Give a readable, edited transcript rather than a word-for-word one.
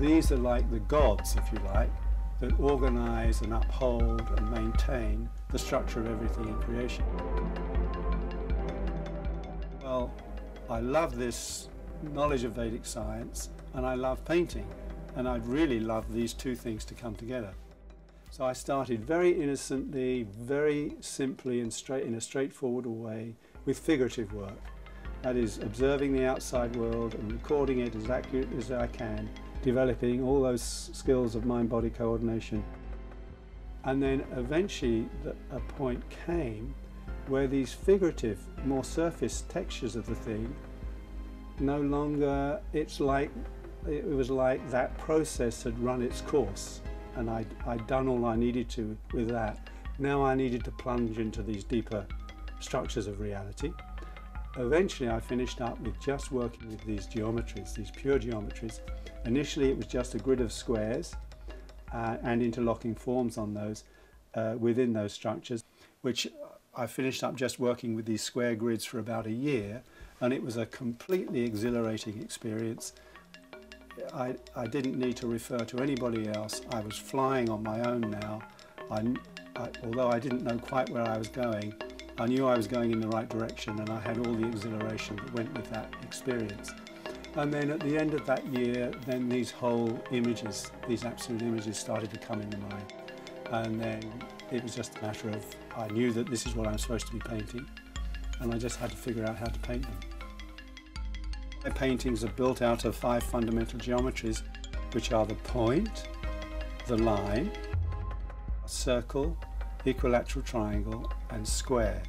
These are like the gods, if you like, that organize and uphold and maintain the structure of everything in creation. Well, I love this knowledge of Vedic science, and I love painting, and I'd really love these two things to come together. So I started very innocently, very simply, and in a straightforward way with figurative work. That is, observing the outside world and recording it as accurately as I can, developing all those skills of mind-body coordination. And then eventually a point came where these figurative, more surface textures of the thing no longer, it was like that process had run its course, and I'd done all I needed to with that. Now I needed to plunge into these deeper structures of reality. Eventually I finished up with just working with these geometries, these pure geometries. Initially it was just a grid of squares and interlocking forms on those within those structures, which I finished up just working with these square grids for about a year, and it was a completely exhilarating experience. I didn't need to refer to anybody else. I was flying on my own now. Although I didn't know quite where I was going, I knew I was going in the right direction, and I had all the exhilaration that went with that experience. And then at the end of that year, then these whole images, these absolute images, started to come into mind. And then it was just a matter of, I knew that this is what I'm supposed to be painting, and I just had to figure out how to paint them. My paintings are built out of 5 fundamental geometries, which are the point, the line, circle, equilateral triangle, and square.